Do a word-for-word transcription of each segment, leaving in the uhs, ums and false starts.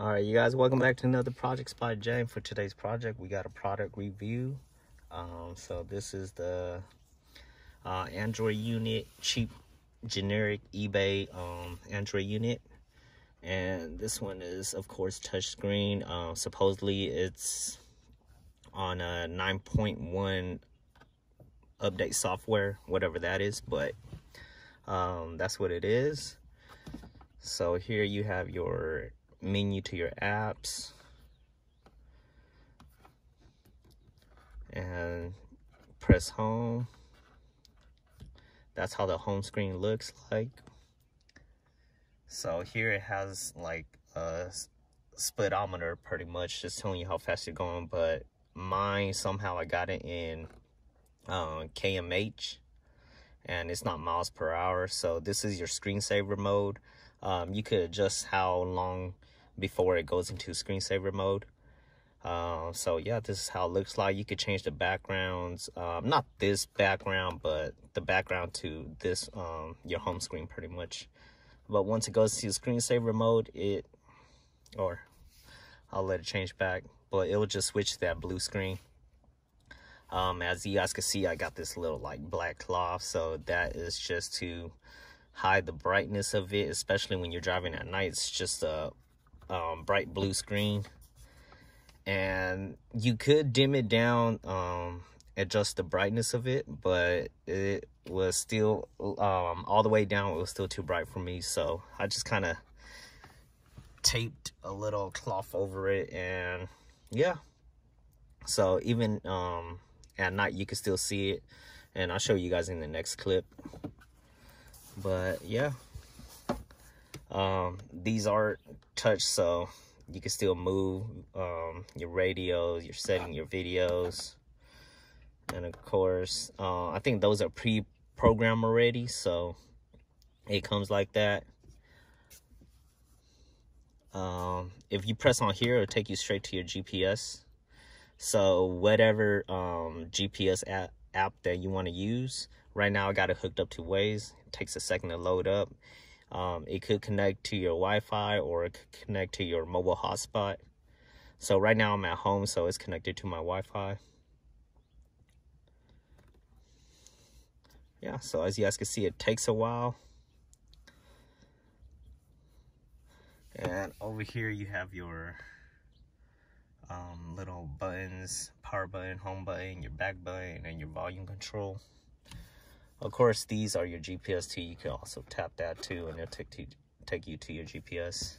All right, you guys, welcome back to another Projects By J. For today's project, we got a product review. Um, so this is the uh, Android unit, cheap, generic eBay um, Android unit. And this one is, of course, touchscreen. Uh, supposedly, it's on a nine point one update software, whatever that is, but um, that's what it is. So here you have your menu to your apps, and press home. That's how the home screen looks like. So here it has like a speedometer, pretty much just telling you how fast you're going, but mine, somehow I got it in uh, K M H, and it's not miles per hour. So this is your screensaver mode. Um, you could adjust how long before it goes into screensaver mode. Uh, so yeah, this is how it looks like. You could change the backgrounds, um, not this background, but the background to this, um, your home screen pretty much. But once it goes to screensaver mode, it, or I'll let it change back, but it will just switch to that blue screen. Um, as you guys can see, I got this little like black cloth, so that is just to hide the brightness of it, especially when you're driving at night. It's just a um, bright blue screen, and you could dim it down, um, adjust the brightness of it, but it was still um, all the way down. It was still too bright for me, so I just kind of taped a little cloth over it, and yeah. So even um, at night, you can still see it, and I'll show you guys in the next clip. But yeah, um, these are touch, so you can still move um, your radios, your setting, your videos. And of course, uh, I think those are pre-programmed already, so it comes like that. Um, if you press on here, it'll take you straight to your G P S. So whatever um, G P S app, app that you want to use. Right now I got it hooked up to Waze. It takes a second to load up. Um, it could connect to your Wi-Fi, or it could connect to your mobile hotspot. So right now I'm at home, so it's connected to my Wi-Fi. Yeah, so as you guys can see, it takes a while. And over here you have your um, little buttons, power button, home button, your back button, and your volume control. Of course, these are your G P S too. You can also tap that too, and it'll take, to, take you to your G P S.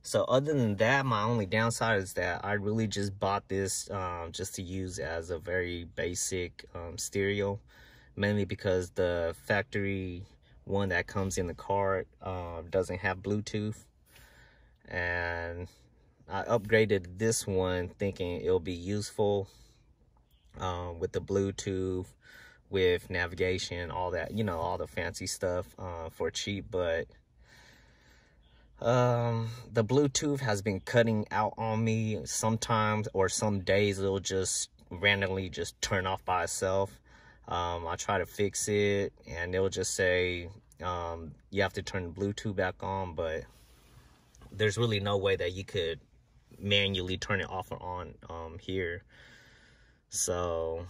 So other than that, my only downside is that I really just bought this um, just to use as a very basic um, stereo. Mainly because the factory one that comes in the car uh, doesn't have Bluetooth. And I upgraded this one thinking it'll be useful. Um, with the Bluetooth, with navigation, all that, you know, all the fancy stuff uh, for cheap, but um, the Bluetooth has been cutting out on me sometimes, or some days it'll just randomly just turn off by itself. Um, I try to fix it, and it'll just say um, you have to turn the Bluetooth back on, but there's really no way that you could manually turn it off or on um, here. So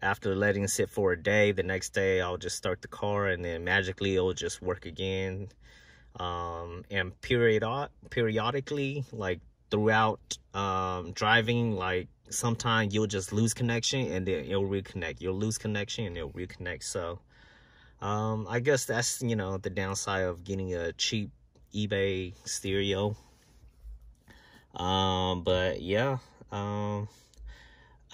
after letting it sit for a day, the next day I'll just start the car, and then magically it'll just work again. Um, and period periodically, like throughout um, driving, like sometimes you'll just lose connection, and then it'll reconnect. You'll lose connection and it'll reconnect. So um, I guess that's, you know, the downside of getting a cheap eBay stereo. Um, but yeah. Um,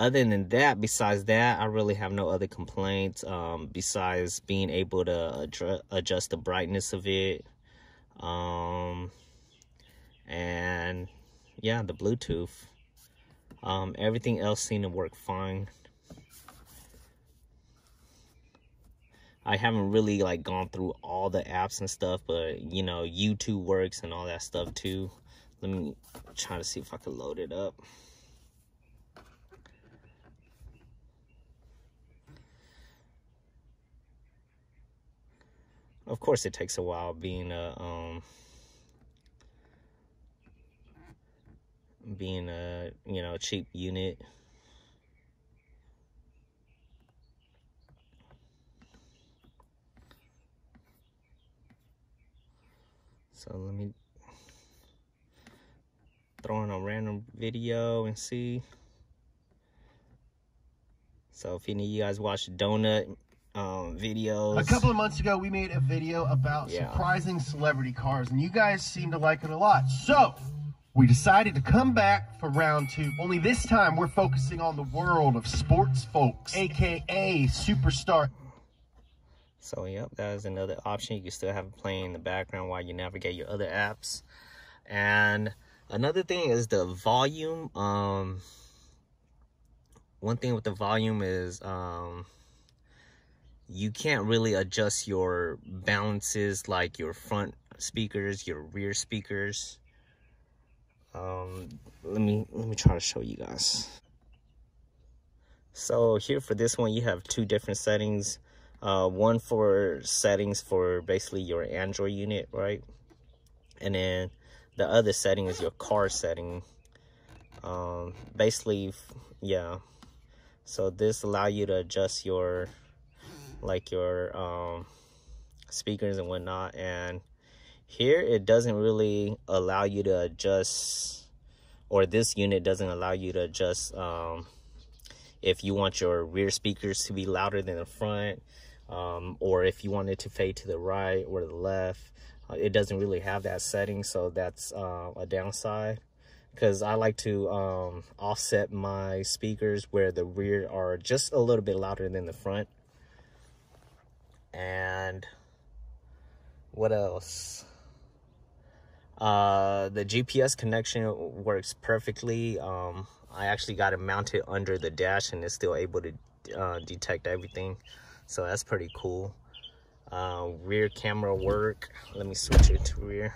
Other than that, besides that, I really have no other complaints um, besides being able to adjust the brightness of it. Um, and yeah, the Bluetooth. Um, everything else seemed to work fine. I haven't really like gone through all the apps and stuff, but you know, YouTube works and all that stuff too. Let me try to see if I can load it up. Of course it takes a while being a um being a you know cheap unit. So let me throw in a random video and see. So if any of you guys watch Donut um, videos. A couple of months ago, we made a video about yeah. surprising celebrity cars, and you guys seem to like it a lot. So we decided to come back for round two, only this time we're focusing on the world of sports folks, A K A superstar. So yep, that is another option. You can still have it playing in the background while you navigate your other apps. And another thing is the volume. Um, one thing with the volume is um, you can't really adjust your balances, like your front speakers, your rear speakers. Um, let me let me try to show you guys. So here for this one, you have two different settings. Uh, one for settings for basically your Android unit, right? And then the other setting is your car setting. Um, basically, yeah. So this allows you to adjust your, like your um, speakers and whatnot. And here it doesn't really allow you to adjust, or this unit doesn't allow you to adjust um, if you want your rear speakers to be louder than the front. Um, or if you wanted to fade to the right or the left, uh, it doesn't really have that setting. So that's uh, a downside, because I like to um, offset my speakers where the rear are just a little bit louder than the front. And what else? Uh, the G P S connection works perfectly. Um, I actually got it mounted under the dash and it's still able to uh, detect everything. So that's pretty cool. Uh, rear camera work. Let me switch it to rear.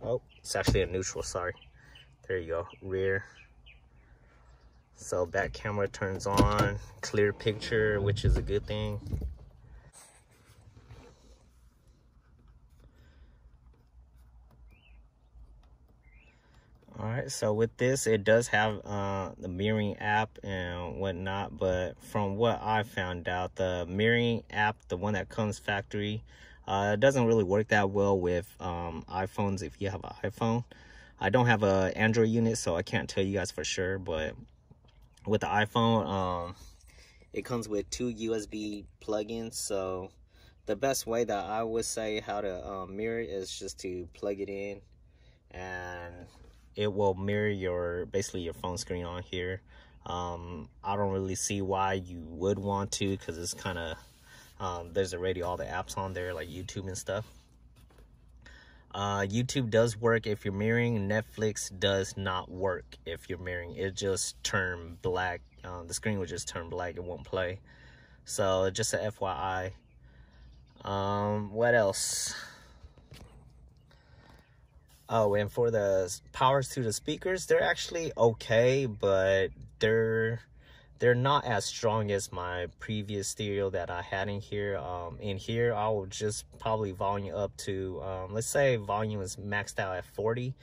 Oh, it's actually a neutral, sorry. There you go, rear. So back camera turns on, clear picture, which is a good thing. All right, so with this, it does have uh, the mirroring app and whatnot, but from what I found out, the mirroring app, the one that comes factory, uh, it doesn't really work that well with um, iPhones if you have an iPhone. I don't have an Android unit, so I can't tell you guys for sure, but with the iPhone, um, it comes with two U S B plugins, so the best way that I would say how to um, mirror it is just to plug it in and it will mirror your basically your phone screen on here. um I don't really see why you would want to, because it's kind of um there's already all the apps on there like YouTube and stuff. uh YouTube does work if you're mirroring. Netflix does not work if you're mirroring. It just turned black. Um, the screen will just turn black. It won't play. So just a F Y I. Um what else? Oh, and for the powers to the speakers, they're actually okay, but they're they're not as strong as my previous stereo that I had in here. Um, in here, I will just probably volume up to, um, let's say volume is maxed out at forty,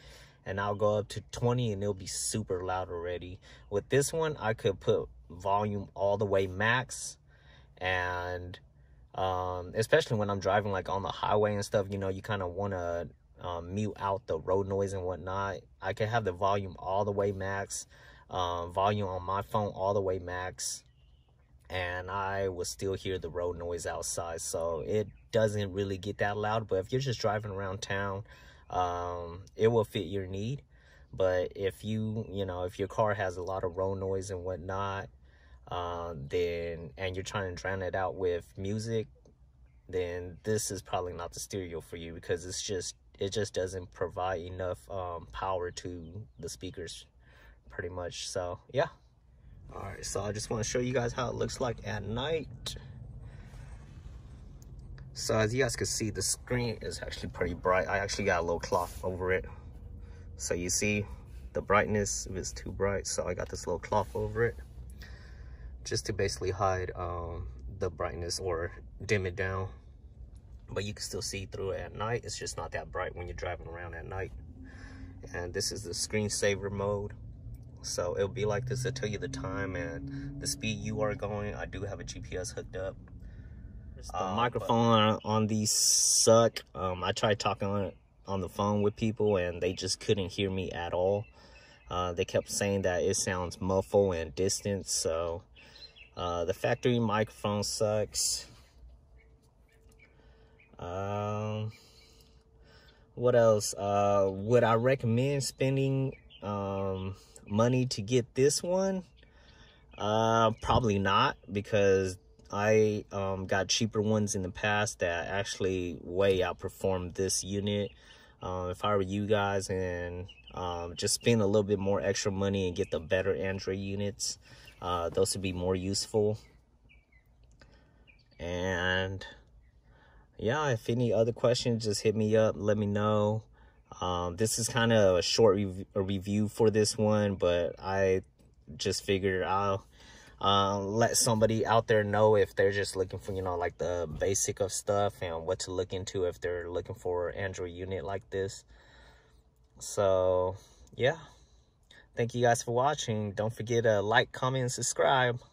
and I'll go up to twenty, and it'll be super loud already. With this one, I could put volume all the way max, and um, especially when I'm driving like on the highway and stuff, you know, you kind of want to Um, mute out the road noise and whatnot. I can have the volume all the way max, um, volume on my phone all the way max, and I will still hear the road noise outside. So it doesn't really get that loud, but if you're just driving around town, um, it will fit your need. But if you, you know, if your car has a lot of road noise and whatnot, uh, then, and you're trying to drown it out with music, then this is probably not the stereo for you, because it's just it just doesn't provide enough um, power to the speakers pretty much. So yeah. All right, so I just want to show you guys how it looks like at night. So as you guys can see, the screen is actually pretty bright. I actually got a little cloth over it. So you see the brightness is too bright. So I got this little cloth over it just to basically hide um, the brightness or dim it down, but you can still see through it at night. It's just not that bright when you're driving around at night. And this is the screensaver mode, so it'll be like this to tell you the time and the speed you are going. I do have a G P S hooked up. The um, microphone on these suck. Um, I tried talking on it on the phone with people and they just couldn't hear me at all. Uh, they kept saying that it sounds muffled and distant. So uh, the factory microphone sucks. Um, what else? Uh, would I recommend spending um, money to get this one? Uh, probably not, because I um, got cheaper ones in the past that actually way outperformed this unit. Um, if I were you guys, and um, just spend a little bit more extra money and get the better Android units, uh, those would be more useful. And yeah, if any other questions, just hit me up, let me know. Um, this is kind of a short rev a review for this one, but I just figured I'll Uh, let somebody out there know if they're just looking for, you know, like the basic of stuff and what to look into if they're looking for an Android unit like this. So yeah, thank you guys for watching. Don't forget to like, comment, and subscribe.